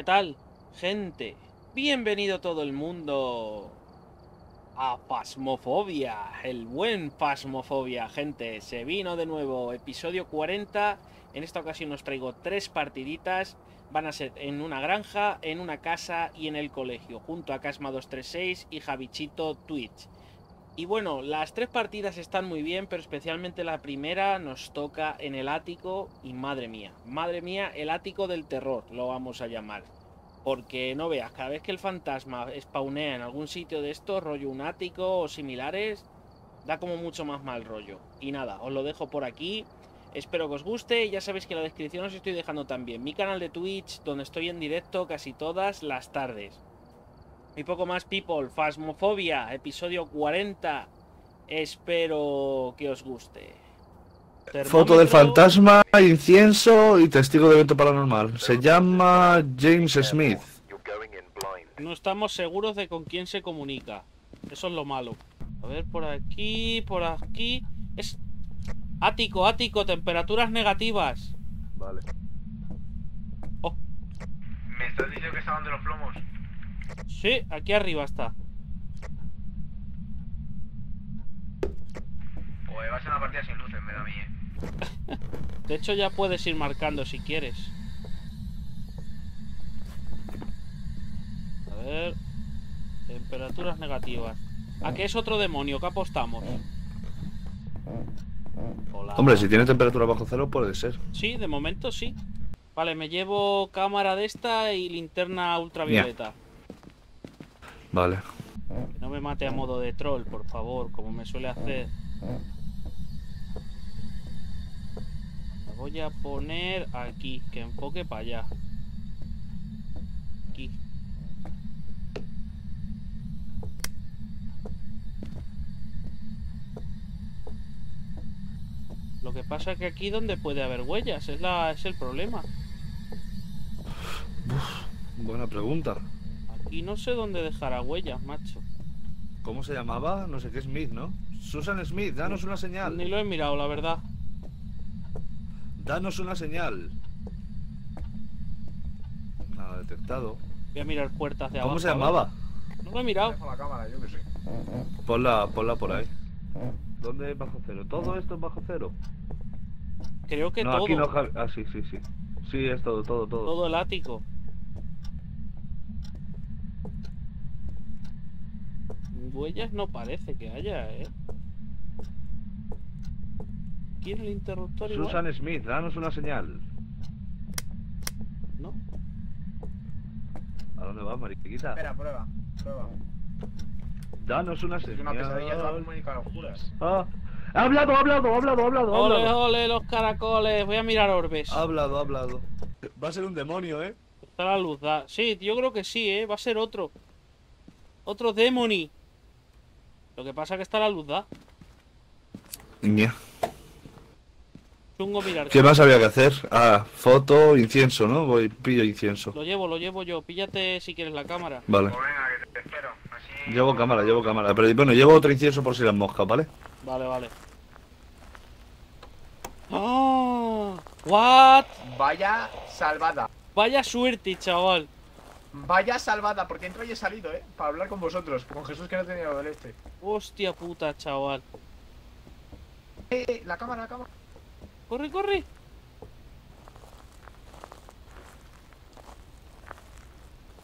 ¿Qué tal, gente? Bienvenido todo el mundo a Phasmophobia, el buen Phasmophobia, gente. Se vino de nuevo, episodio 40. En esta ocasión os traigo 3 partiditas. Van a ser en una granja, en una casa y en el colegio, junto a Casma 236 y Javichito Twitch. Y bueno, las 3 partidas están muy bien, pero especialmente la primera nos toca en el ático y madre mía, el ático del terror lo vamos a llamar. Porque no veas, cada vez que el fantasma spawnea en algún sitio de estos, rollo un ático o similares, da como mucho más mal rollo. Y nada, os lo dejo por aquí. Espero que os guste, ya sabéis que en la descripción os estoy dejando también mi canal de Twitch, donde estoy en directo casi todas las tardes. Y poco más, people. Phasmophobia, episodio 40. Espero que os guste. Termómetro. Foto del fantasma, incienso y testigo de evento paranormal. Se llama James Smith. No estamos seguros de con quién se comunica. Eso es lo malo. A ver, por aquí, Es... ático, temperaturas negativas. Vale. Oh. Me estás diciendo que estaban de los plomos. Sí, aquí arriba está. Oye, va a ser una partida sin luces, me da miedo. De hecho, ya puedes ir marcando si quieres. A ver. Temperaturas negativas. ¿A qué es otro demonio? ¿Qué apostamos? Hola. Hombre, si tiene temperatura bajo cero puede ser. Sí, de momento sí. Vale, me llevo cámara de esta y linterna ultravioleta. Vale. Que no me mate a modo de troll, por favor, como me suele hacer. La voy a poner aquí, que enfoque para allá. Aquí. Lo que pasa es que aquí donde puede haber huellas, es el problema. Uf, buena pregunta. Y no sé dónde dejará huellas, macho. ¿Cómo se llamaba? No sé qué, Smith, ¿no? Susan Smith, danos una señal. Ni lo he mirado, la verdad. Danos una señal. Nada detectado. Voy a mirar puertas de abajo. ¿Cómo se llamaba? No lo he mirado. Dejo la cámara, yo que sé. Ponla por ahí. ¿Dónde es bajo cero? ¿Todo esto es bajo cero? Creo que no, todo. Aquí no, ah, sí. Sí, es todo. Todo el ático. Huellas no parece que haya, ¿eh? Aquí en el interruptor igual. Susan Smith, danos una señal. ¿No? ¿A dónde vas, mariquita? Espera, prueba. Danos una señal. Es una pesadilla, está comunicada a oscuras. Ah. ¡Ha hablado! Ole, los caracoles. Voy a mirar orbes. Ha hablado. Va a ser un demonio, ¿eh? Está la luz, da. Sí, yo creo que sí, ¿eh? Va a ser otro. Otro demoni. Lo que pasa es que está la luz, ¿da? Yeah. Chungo mirar. ¿Qué más había que hacer? Ah, foto, incienso, ¿no? Pillo incienso. Lo llevo yo. Píllate si quieres la cámara. Vale. Pues venga, que te espero. Así... Llevo cámara. Pero bueno, llevo otro incienso por si las moscas, ¿vale? Vale. ¡Oh! ¡What! Vaya salvada. Vaya suerte, chaval. Vaya salvada, porque entro y he salido, para hablar con vosotros, con Jesús que no tenía lo del este. Hostia puta, chaval. La cámara. Corre.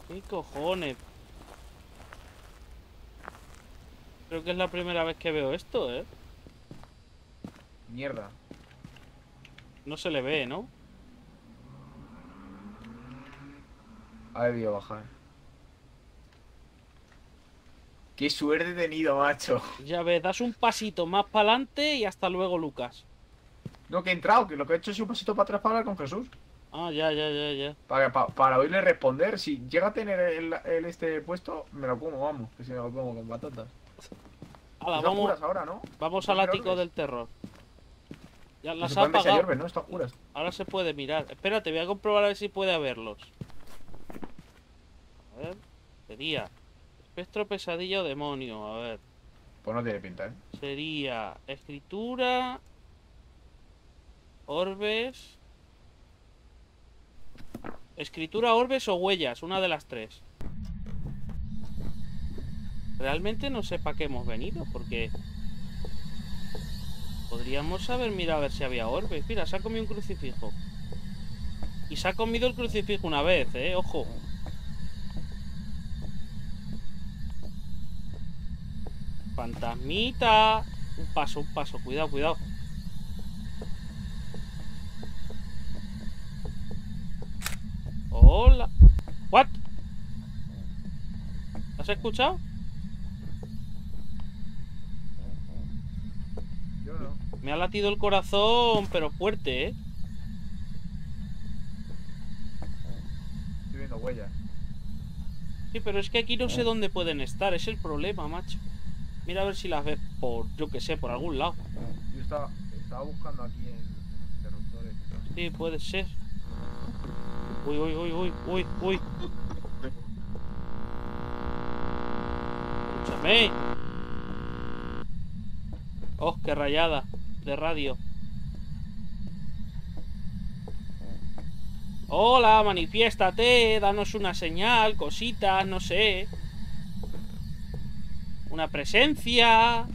¿Qué cojones? Creo que es la primera vez que veo esto, Mierda. No se le ve, ¿no? Ha debido bajar. Qué suerte he tenido, macho. Ya ves, das un pasito más para adelante y hasta luego, Lucas. No, que he entrado, que lo que he hecho es un pasito para atrás para hablar con Jesús. Ah, ya. Para oírle responder, si llega a tener este puesto, me lo como, vamos. Que si me lo como con patatas. Hala, vamos. Oscuras ahora, ¿no? Vamos al ático del terror. Ya las ha apagado. Orbes, ¿no? Está oscuras. Ahora se puede mirar. Espérate, voy a comprobar a ver si puede haberlos. A ver, sería espectro, pesadilla o demonio, a ver. Pues no tiene pinta, Sería escritura, orbes, Escritura, orbes o huellas, una de las tres. Realmente no sé para qué hemos venido, porque podríamos haber mirado a ver si había orbes. Mira, se ha comido un crucifijo. Y se ha comido el crucifijo una vez, ojo. Fantasmita. Un paso, cuidado, cuidado. Hola. ¿What? ¿Has escuchado? Yo no. Me ha latido el corazón, pero fuerte, Estoy viendo huellas. Sí, pero es que aquí no sé dónde pueden estar, es el problema, macho. Mira a ver si las ves por, yo que sé, por algún lado. Yo estaba buscando aquí en los interruptores. Sí, puede ser. Uy, uy, uy, uy, uy, uy. Escúchame. Oh, qué rayada de radio. Hola, manifiéstate, danos una señal, cositas, no sé. Una presencia.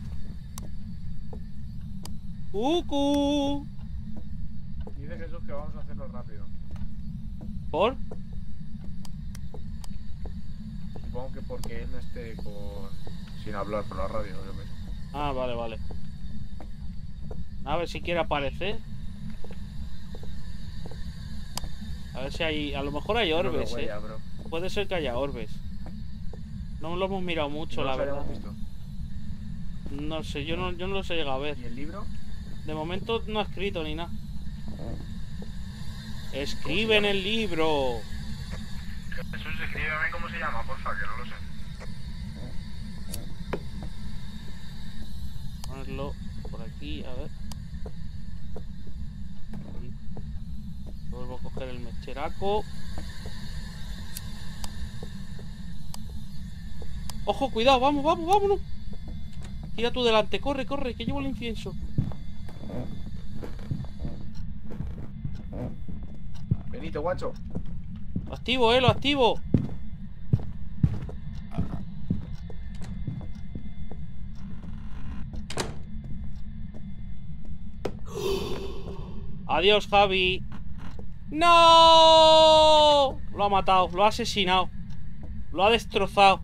Cucu. Dice Jesús que vamos a hacerlo rápido. ¿Por? Supongo que porque él no esté sin hablar por la radio, yo creo. Ah, vale, vale. A ver si quiere aparecer. A ver si hay... A lo mejor hay orbes, no huella, bro. Puede ser que haya orbes. No lo hemos mirado mucho, la verdad. No sé, yo no los he llegado a ver. ¿Y el libro? De momento no ha escrito ni nada. Escribe en el libro. Jesús, escríbeme cómo se llama, porfa, que no lo sé. Ponerlo por aquí, a ver. Vuelvo a coger el mecheraco. Ojo, cuidado, vamos, vamos, vámonos. Tira tú delante, corre, corre, que llevo el incienso. Benito, guacho. Lo activo, lo activo. Adiós, Javi. ¡No! Lo ha matado, lo ha asesinado. Lo ha destrozado.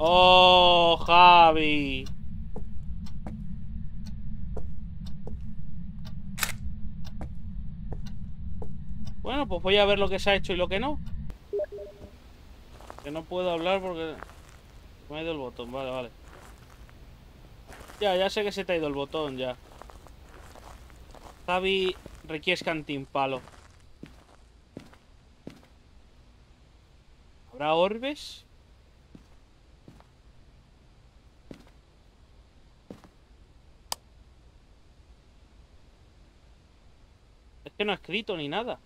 ¡Oh, Javi! Bueno, pues voy a ver lo que se ha hecho y lo que no. Que no puedo hablar porque... me ha ido el botón, vale, vale. Ya sé que se te ha ido el botón, ya. Javi requiescantín palo. ¿Habrá orbes? Que no ha escrito ni nada.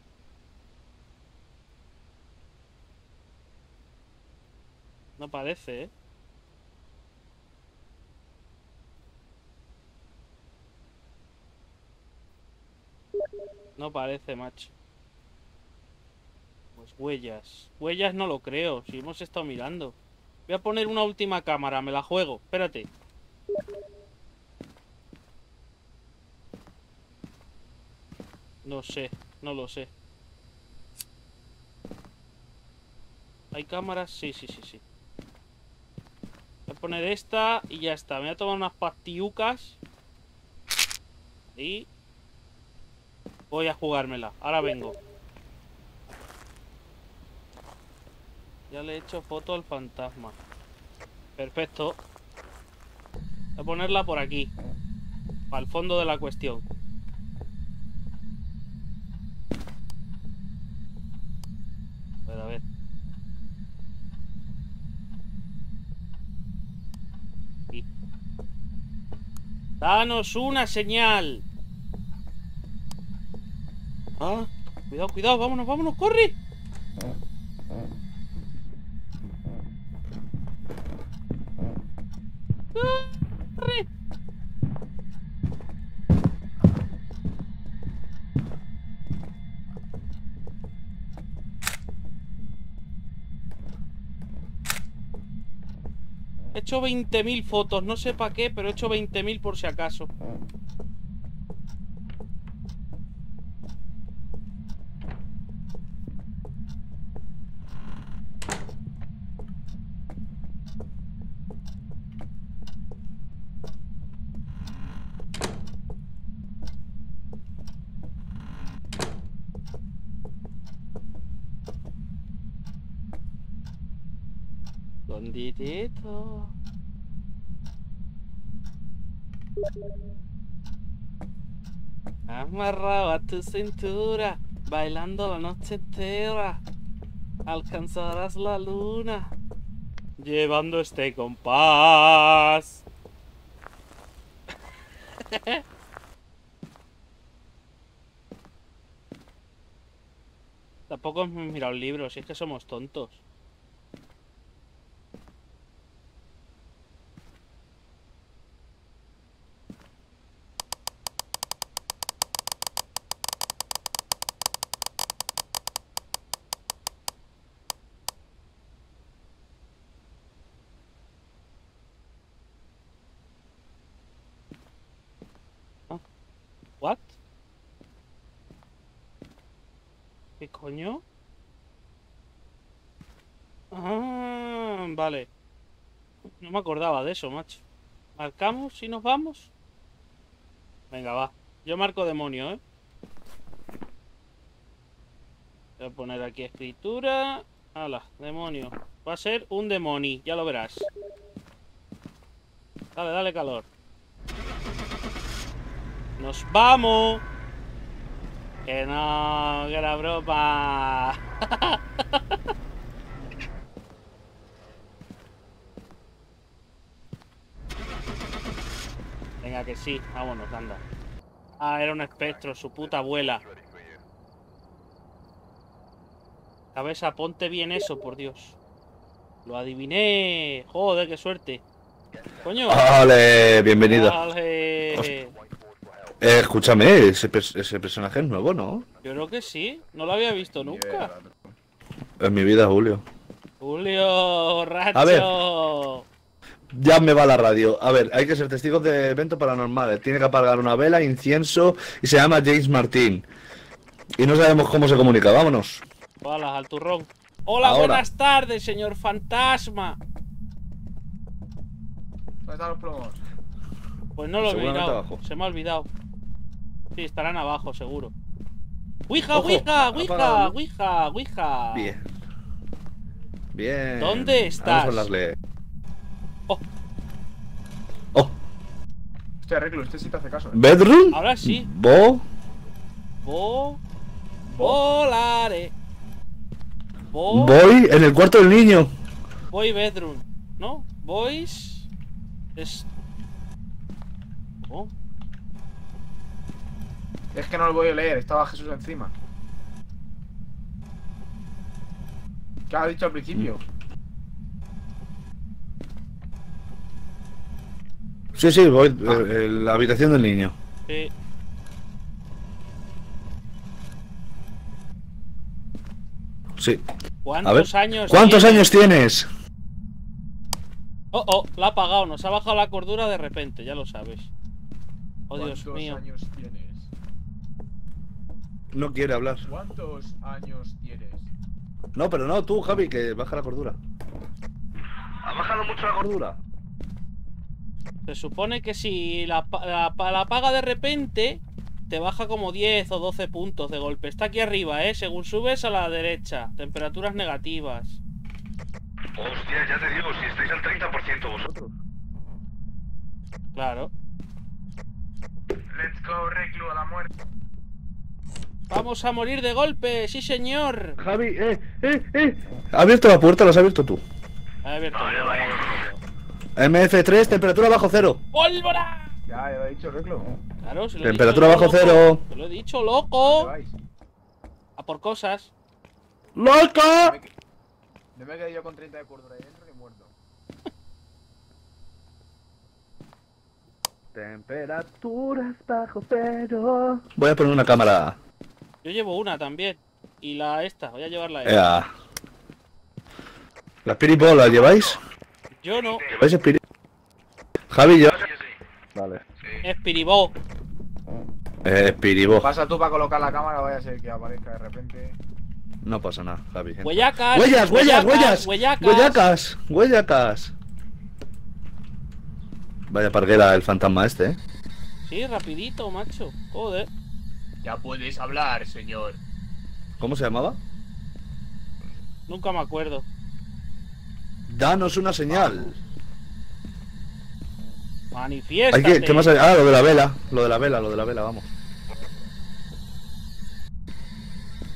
No parece, No parece, macho. Pues huellas. Huellas no lo creo, si hemos estado mirando. Voy a poner una última cámara, me la juego. Espérate. No sé, no lo sé. ¿Hay cámaras? Sí. Voy a poner esta y ya está. Me voy a tomar unas pastiucas. Y... voy a jugármela. Ahora vengo. Ya le he hecho foto al fantasma. Perfecto. Voy a ponerla por aquí. Para el fondo de la cuestión. A ver. Sí. Danos una señal. Ah, cuidado, cuidado, vámonos, vámonos, corre. Corre. He hecho 20.000 fotos, no sé para qué, pero he hecho 20.000 por si acaso. Tito. Amarrado a tu cintura, bailando la noche entera, alcanzarás la luna, llevando este compás. Tampoco hemos mirado libros, si es que somos tontos. Ah, vale. No me acordaba de eso, macho. ¿Marcamos si nos vamos? Venga, va. Yo marco demonio, ¿eh? Voy a poner aquí escritura. ¡Hala! Demonio. Va a ser un demoni, ya lo verás. Dale, dale calor. ¡Nos vamos! Que no, que la broma. Venga, que sí, vámonos, anda. Ah, era un espectro, su puta abuela. Cabeza, ponte bien eso, por Dios. Lo adiviné. Joder, qué suerte. Coño. Vale, bienvenido. Vale. Escúchame, ese personaje es nuevo, ¿no? Yo creo que sí, no lo había visto nunca. En mi vida, Julio. Julio, racho. A ver, ya me va la radio. A ver, hay que ser testigos de eventos paranormales. Tiene que apagar una vela, incienso y se llama James Martín. Y no sabemos cómo se comunica, vámonos. Hola, al turrón. Hola, ahora. Buenas tardes, señor fantasma. ¿Dónde están los plomos? Pues no lo he mirado, abajo. Se me ha olvidado. Sí, estarán abajo, seguro. ¡Ouija, ouija, ouija, ouija, ouija! Bien. Bien. ¿Dónde estás? Vamos a hablarle. ¡Oh! ¡Oh! Hostia, Reclus, este sí te hace caso. ¿Bedroom? Ahora sí. Volaré. Voy en el cuarto del niño. Voy bedroom. ¿No? Boys. Oh. Es que no lo voy a leer, estaba Jesús encima. ¿Qué has dicho al principio? Sí, sí, voy la habitación del niño. Sí. Sí. ¿Cuántos años? ¿Cuántos años tienes? Oh, oh, la ha apagado, nos ha bajado la cordura de repente, ya lo sabes. Oh, Dios mío. ¿Cuántos años tienes? No quiere hablar. ¿Cuántos años tienes? No, pero no, tú, Javi, que baja la cordura. ¿Ha bajado mucho la cordura? Se supone que si la apaga de repente, te baja como 10 o 12 puntos de golpe. Está aquí arriba, según subes a la derecha. Temperaturas negativas. Hostia, ya te digo, si estáis al 30% vosotros. Claro. Let's go, Reclu, a la muerte. Vamos a morir de golpe, sí señor. Javi, ¿ha abierto la puerta o la has abierto tú? Ha abierto. Vale, vale. MF3, temperatura bajo cero. ¡Pólvora! Ya lo he dicho, Reclu. Claro, si lo he dicho. Temperatura bajo cero. Te lo he dicho, loco. A por cosas. ¡Loco! No me he quedado yo con 30 de cordura ahí dentro que he muerto. Temperaturas bajo cero. Voy a poner una cámara. Yo llevo una también. Y voy a llevarla. ¿La Spirit Ball la lleváis? Yo no. ¿Es Espiri? Javi, yo. Vale. Espiribó. Espiribó. Pasa tú para colocar la cámara, vaya a ser que aparezca de repente. No pasa nada, Javi. Huellacas. Huellas, huellas, huellas. Huellacas. Huellacas. Vaya parguera el fantasma este, eh. Sí, rapidito, macho. Joder. Ya puedes hablar, señor. ¿Cómo se llamaba? Nunca me acuerdo. Danos una señal. Manifiéstate. ¿Qué más hay? Ah, lo de la vela. Lo de la vela, lo de la vela, vamos.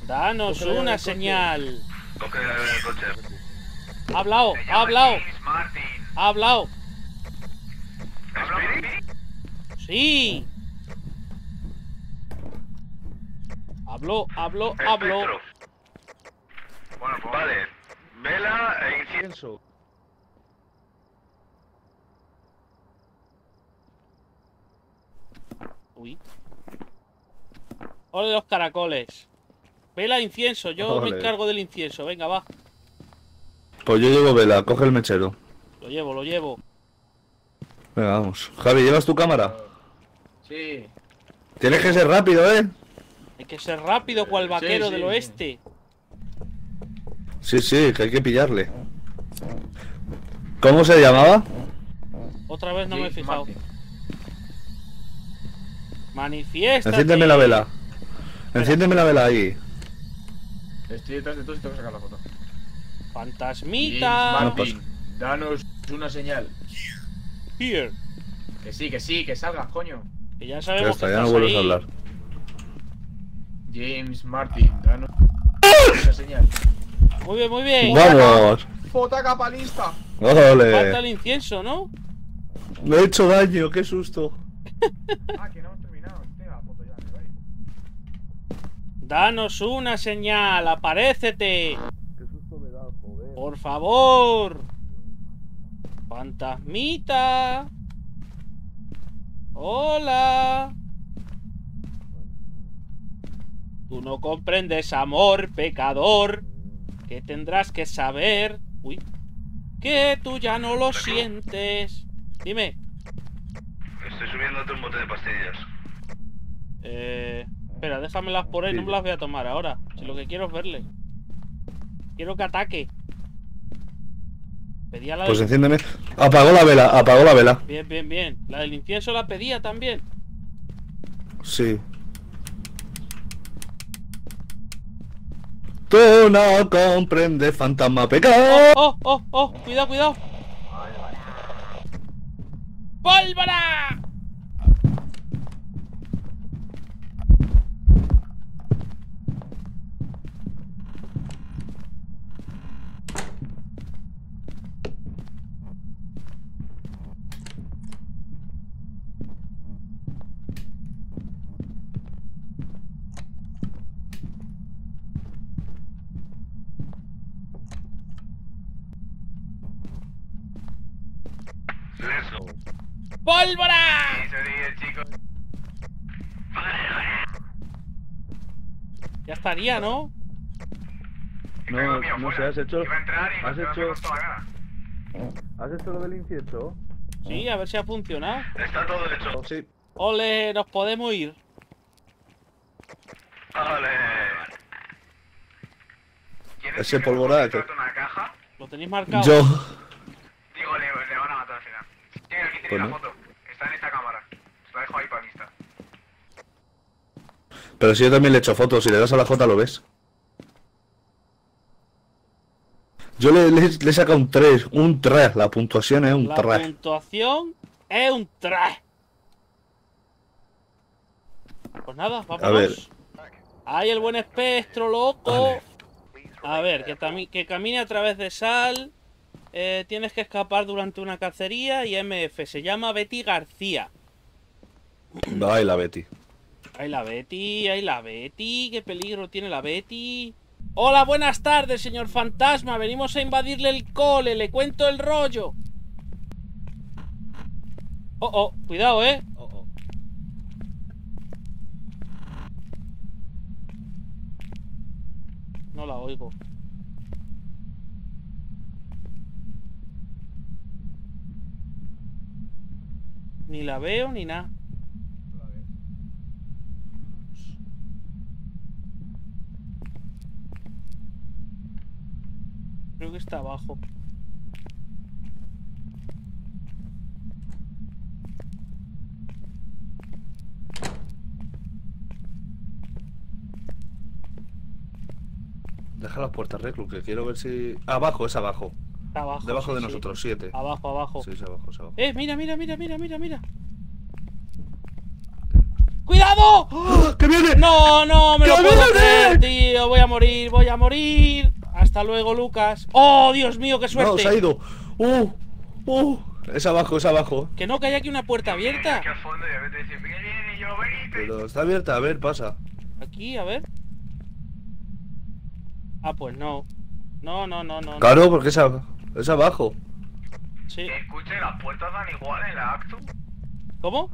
Danos una señal. Ha hablado, ha hablado. Ha hablado. Sí. Habló, habló, habló. Bueno, pues vale. Vela e incienso. Uy. Ole los caracoles. Vela, incienso. Yo Ole. Me encargo del incienso. Venga, va. Pues yo llevo vela. Coge el mechero. Lo llevo, lo llevo. Venga, vamos. Javi, ¿llevas tu cámara? Sí. Tienes que ser rápido, ¿eh? Hay que ser rápido, cual vaquero del oeste. Sí, sí, que hay que pillarle. ¿Cómo se llamaba? Otra vez no me he fijado. Manifiesta. Enciéndeme la vela. Enciéndeme la vela ahí. Estoy detrás de todos y tengo que sacar la foto. Fantasmita. Danos una señal. Here. Que sí, que salgas, coño. Que ya sabemos. Ya está, ya no vuelves a hablar. James Martín, danos una señal. Muy bien, muy bien. Vamos. Fotaca palista. Ole. Falta el incienso, ¿no? Me he hecho daño, qué susto. Ah, que no hemos terminado. Tengo la foto ya, me voy. Danos una señal, aparécete. Qué susto me da, joder. Por favor. Fantasmita. Hola. Tú no comprendes, amor, pecador, que tendrás que saber, uy, que tú ya no lo sientes. Dime. Estoy subiéndote un bote de pastillas. Espera, déjamelas por ahí, sí. No me las voy a tomar ahora. Si lo que quiero es verle. Quiero que ataque. Pedía la... Pues enciéndeme. Apagó la vela, apagó la vela. Bien, bien, bien. La del incienso la pedía también. Sí. Tú no comprendes, fantasma pecado. Oh, oh, oh, oh, cuidado, cuidado. ¡Pólvora! ¡Pólvora! Ya estaría, ¿no? No, no sé, has hecho... ¿Has hecho lo del incienso? Sí, a ver si ha funcionado. Está todo hecho. Sí. ¡Ole! ¡Nos podemos ir! ¡Ole! Ese polvorada que... ¿Lo tenéis marcado? Yo... Digo, le van a matar al final. Tiene aquí tiene la foto. Está en esta cámara. Se la dejo ahí para vista. Pero si yo también le echo fotos, si le das a la J lo ves. Yo le he sacado un 3, un 3. La puntuación es un 3. La puntuación es un 3. Pues nada, vamos. A ver. Ahí el buen espectro, loco. A ver, que camine a través de sal. Tienes que escapar durante una cacería y MF. Se llama Betty García. Ahí la Betty. Ahí la Betty, ahí la Betty. Qué peligro tiene la Betty. Hola, buenas tardes, señor fantasma. Venimos a invadirle el cole. Le cuento el rollo. Oh, oh, cuidado, eh. Oh, oh. No la oigo. Ni la veo ni nada. Creo que está abajo. Deja las puertas, Reclu, que quiero ver si... Abajo, es abajo. Abajo, debajo de nosotros, 7. Abajo, abajo. Sí, es abajo, es abajo. Mira, mira, mira, mira, mira, mira. ¡Cuidado! ¡Oh, que viene! No, no, me lo puedo hacer, tío. Voy a morir, voy a morir. Hasta luego, Lucas. ¡Oh, Dios mío, qué suerte! No, se ha ido. Es abajo, es abajo. Que no, que hay aquí una puerta abierta. Pero está abierta, a ver, pasa. Aquí, a ver. Ah, pues no. No, no, no, no. Claro, porque es abajo. Sí. Escuche, las puertas dan igual en la acto. ¿Cómo?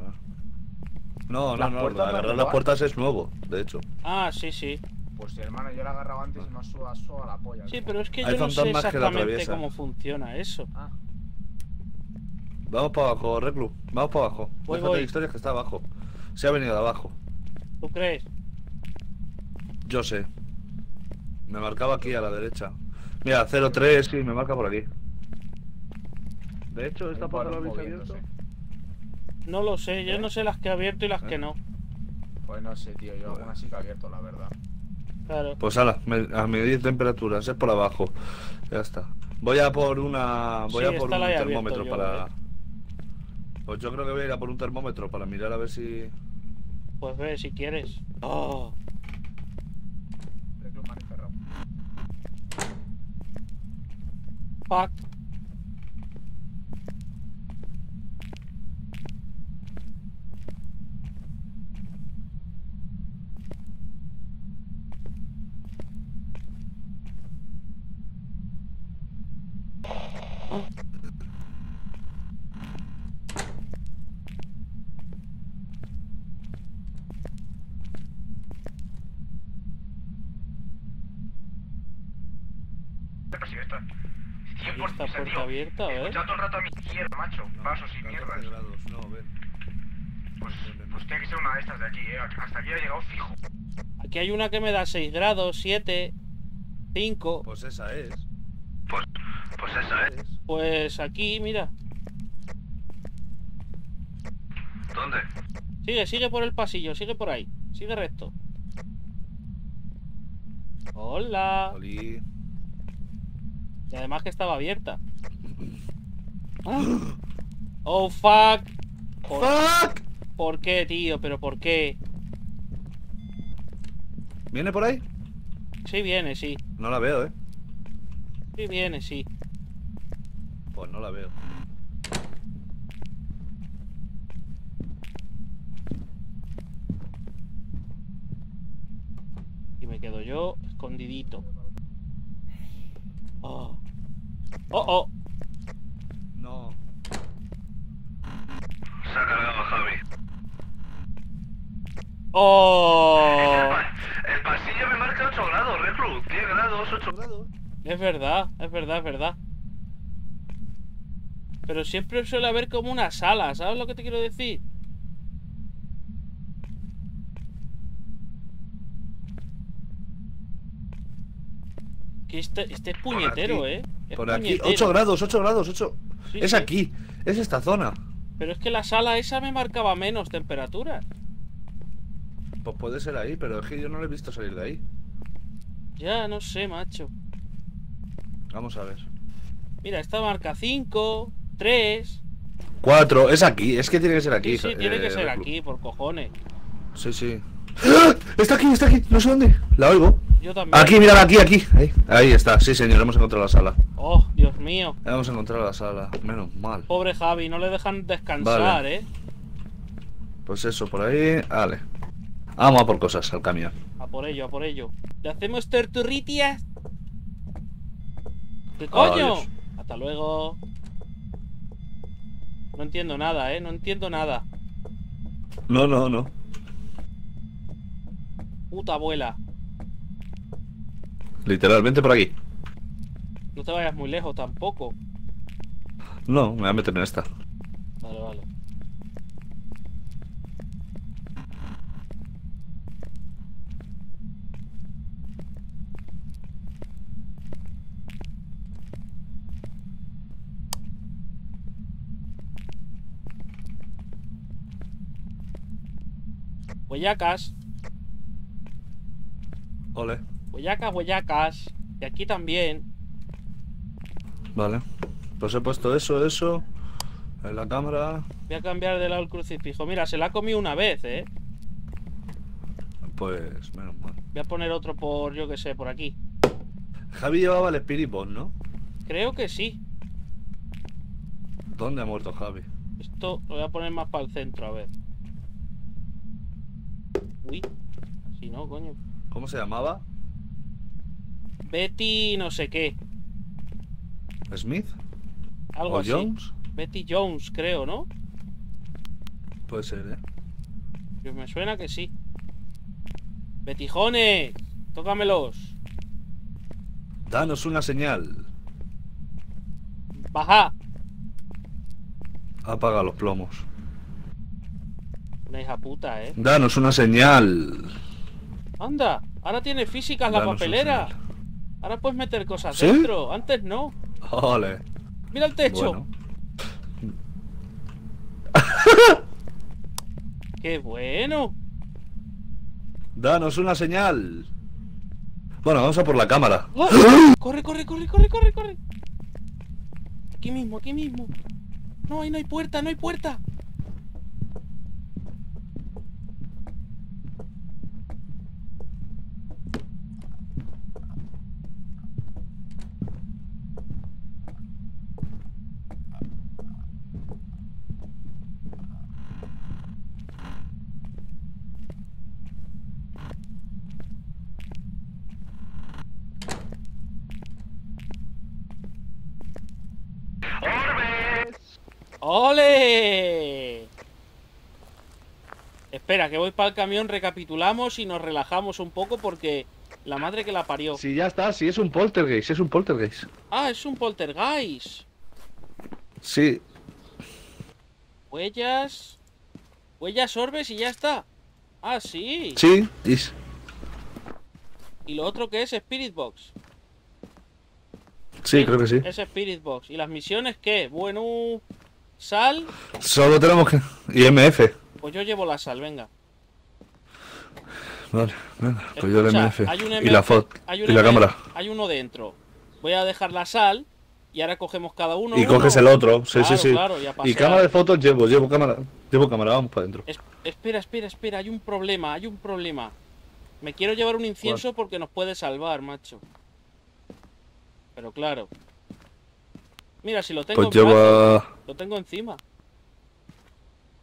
No, no, no. Agarrar las puertas es nuevo, de hecho. Ah, sí, sí. Pues sí, hermano, yo la agarraba antes y me suba a la polla. Sí, pero es que yo no sé exactamente cómo funciona eso. Ah. Vamos para abajo, Reclu. Vamos para abajo. Déjate de historias, que está abajo. Se ha venido de abajo. ¿Tú crees? Yo sé. Me marcaba aquí a la derecha. Mira, 03, sí, me marca por aquí. De hecho, ¿esta puerta la habéis abierto? No lo sé, yo no sé las que he abierto y las que no. Pues no sé, tío, yo algunas sí que he abierto, la verdad. Claro. Pues ala, a medir temperaturas, es por abajo. Ya está. Voy a por una... Voy a por un termómetro para... Pues yo creo que voy a ir a por un termómetro para mirar a ver si... Pues ve, si quieres. ¡Oh! Fuck. Oh. Esta puerta abierta, a ver. Escucha todo el rato a mi izquierda, macho. Vasos y mierdas. No, ven. Pues tiene que ser una de estas de aquí, Hasta aquí ha llegado fijo. Aquí hay una que me da 6 grados, 7, 5. Pues esa es. Pues esa es. Pues aquí, mira. ¿Dónde? Sigue por el pasillo, sigue por ahí. Sigue recto. Hola. Oli. Y además que estaba abierta. Oh, fuck. Fuck. ¿Por qué, tío? ¿Pero por qué? ¿Viene por ahí? Sí, viene, sí. No la veo, ¿eh? Sí, viene, sí. Pues no la veo. Y me quedo yo escondidito. Oh. Oh, oh. No. Se ha cargado Javi. Oh. El pasillo me marca 8 grados, Reclu. 10 grados, 8 grados. Es verdad, es verdad, es verdad. Pero siempre suele haber como una sala, ¿sabes lo que te quiero decir? Este es puñetero, por aquí, Es por puñetero. Aquí, 8 grados, 8 grados, 8. Sí, es aquí, es esta zona. Pero es que la sala esa me marcaba menos temperatura. Pues puede ser ahí, pero es que yo no lo he visto salir de ahí. Ya, no sé, macho. Vamos a ver. Mira, esta marca 5, 3, 4. Es aquí, es que tiene que ser aquí. Sí, sí, tiene que ser aquí, por cojones. Sí, sí. ¡Ah! Está aquí, no sé dónde. La oigo. Yo también. Aquí, mirad, aquí. Ahí está, sí, señor, hemos encontrado la sala. Oh, Dios mío. Hemos encontrado la sala, menos mal. Pobre Javi, no le dejan descansar, vale. Pues eso, por ahí, vale. Vamos a por cosas al camión. A por ello, a por ello. ¿Le hacemos torturritias? ¿Qué coño? Adiós. Hasta luego. No entiendo nada, no entiendo nada. No, no, no. Puta abuela. Literalmente por aquí. No te vayas muy lejos tampoco. No, me voy a meter en esta. Vale, vale. Huellacas. Ole. Huellacas, huellacas. Y aquí también. Vale. Pues he puesto eso, eso. En la cámara. Voy a cambiar de lado el crucifijo. Mira, se la ha comido una vez, ¿eh? Pues menos mal. Voy a poner otro por, yo que sé, por aquí. Javi llevaba el Spirit Box, ¿no? Creo que sí. ¿Dónde ha muerto Javi? Esto lo voy a poner más para el centro, a ver. Uy. Si no, coño. ¿Cómo se llamaba? Betty no sé qué. ¿Smith? Algo así. Jones? Betty Jones, creo, ¿no? Puede ser, ¿eh? Pues me suena que sí. ¡Betijones! ¡Tócamelos! Danos una señal. ¡Baja! Apaga los plomos. Una hija puta, ¿eh? Danos una señal. Anda, ahora tiene físicas la papelera. Ahora puedes meter cosas dentro. Antes no. Ole. Mira el techo. Bueno. ¡Qué bueno! Danos una señal. Bueno, vamos a por la cámara. ¡Oh! Corre, corre, corre, corre, corre, corre. Aquí mismo, aquí mismo. No, ahí no hay puerta, no hay puerta. ¡Ole! Espera, que voy para el camión, recapitulamos y nos relajamos un poco porque la madre que la parió. Sí, ya está, sí, es un poltergeist, es un poltergeist. Ah, es un poltergeist. Sí. Huellas. Huellas, orbes y ya está. Ah, sí. Sí, es. ¿Y lo otro que es? Spirit Box. Sí, sí, creo que sí. Es Spirit Box. ¿Y las misiones qué? Bueno... Sal. Solo tenemos que... IMF. Pues yo llevo la sal, venga. Vale, venga. Escucha, pues yo el MF. Y la foto. Y la cámara. Hay uno dentro. Voy a dejar la sal y ahora cogemos cada uno. Y coges el otro. Sí, claro, sí, sí. Claro, y cámara de fotos llevo, llevo cámara, vamos para adentro. Espera, espera, espera, hay un problema, hay un problema. Me quiero llevar un incienso porque nos puede salvar, macho. Pero claro. Mira, si lo tengo, pues lleva... lo tengo encima.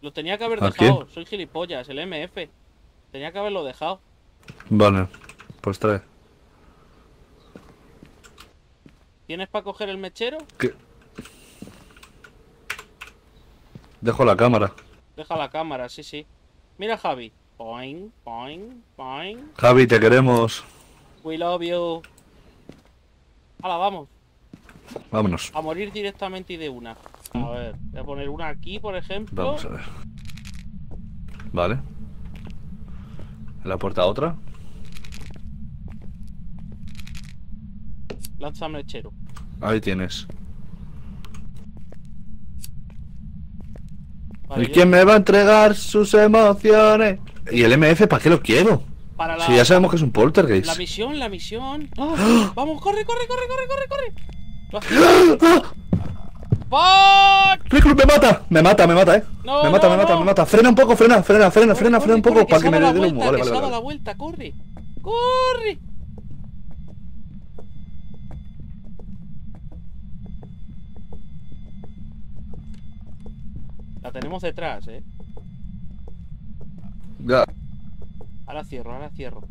Lo tenía que haber dejado. Soy gilipollas, el MF. Tenía que haberlo dejado. Vale, pues trae. ¿Tienes para coger el mechero? ¿Qué? Dejo la cámara. Deja la cámara, sí, sí. Mira, Javi. Poing, poing, poing. Javi, te queremos. We love you. Hala, vamos. Vámonos. A morir directamente y de una. A ver, voy a poner una aquí, por ejemplo. Vamos a ver. Vale. ¿En la puerta otra? Lanza mechero. Ahí tienes. Vale, ¿y yo... quién me va a entregar sus emociones? ¿Y el MF para qué lo quiero? Para la... Si ya sabemos que es un poltergeist. La misión, la misión. ¡Oh! ¡Ah! Vamos, corre, corre, corre, corre, corre, corre. Rickles, me mata, no, me mata. Frena un poco, frena un poco para que me dé el humo. Vale, vale. La vuelta, corre, corre. La tenemos detrás, eh. Ya. Ahora cierro, ahora cierro.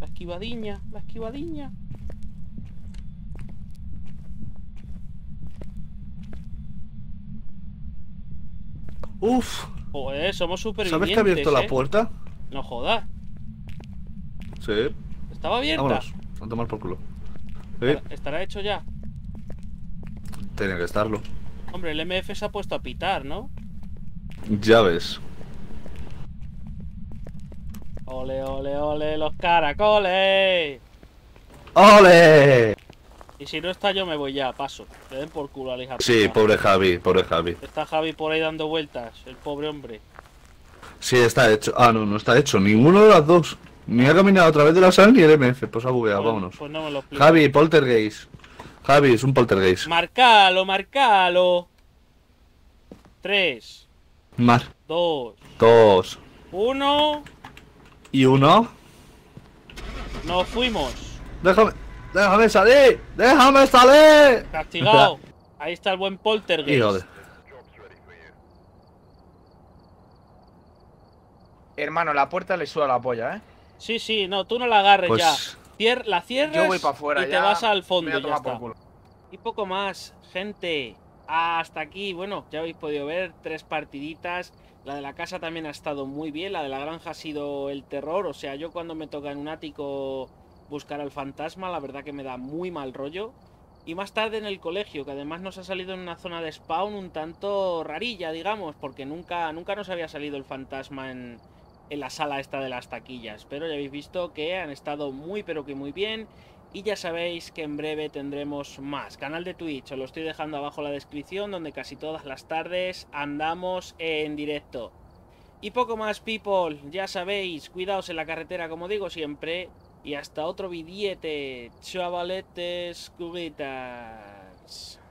Esquivadiña, la esquivadiña. Uf. Joder, somos supervivientes. ¿Sabes que ha abierto la puerta? No jodas. Sí. Estaba abierta. Vámonos, a tomar por culo. Sí. ¿Estará hecho ya? Tenía que estarlo. Hombre, el MF se ha puesto a pitar, ¿no? Ya ves. Ole, ole, ole, los caracoles. ¡Ole! Y si no está yo me voy ya, paso. Le den por culo al hija. Sí, pobre Javi, pobre Javi. Está Javi por ahí dando vueltas, el pobre hombre. Sí, está hecho. Ah, no, no está hecho. Ninguno de las dos. Ni ha caminado a través de la sal ni el MF. Pues ha bugueado, bueno, vámonos. Pues no me lo explico. Javi, poltergeist. Javi, es un poltergeist. Marcalo, marcalo. 3. Mar. 2. 1. ¿Y 1? Nos fuimos. Déjame. ¡Déjame salir! ¡Déjame salir! ¡Castigado! Ahí está el buen poltergeist. Híjole. Hermano, la puerta le suda la polla, ¿eh? Sí, sí, no, tú no la agarres pues... ya. La cierras, yo voy para afuera, y te vas al fondo. Ya está. Y poco más, gente. Hasta aquí, bueno, ya habéis podido ver 3 partiditas. La de la casa también ha estado muy bien. La de la granja ha sido el terror. O sea, yo cuando me toca en un ático... buscar al fantasma, la verdad que me da muy mal rollo. Y más tarde en el colegio, que además nos ha salido en una zona de spawn un tanto rarilla, digamos, porque nunca nos había salido el fantasma en la sala esta de las taquillas. Pero ya habéis visto que han estado muy pero que muy bien. Y ya sabéis que en breve tendremos más. Canal de Twitch, os lo estoy dejando abajo en la descripción, donde casi todas las tardes andamos en directo. Y poco más, people, ya sabéis, cuidaos en la carretera como digo siempre. Y hasta otro videete, chavaletes, cubitas.